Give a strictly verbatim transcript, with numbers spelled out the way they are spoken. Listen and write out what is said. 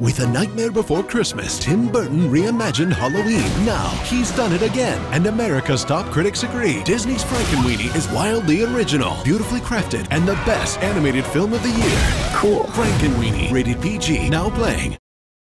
With A Nightmare Before Christmas, Tim Burton reimagined Halloween. Now, he's done it again, and America's top critics agree. Disney's Frankenweenie is wildly original, beautifully crafted, and the best animated film of the year. Cool. Frankenweenie, rated P G, now playing.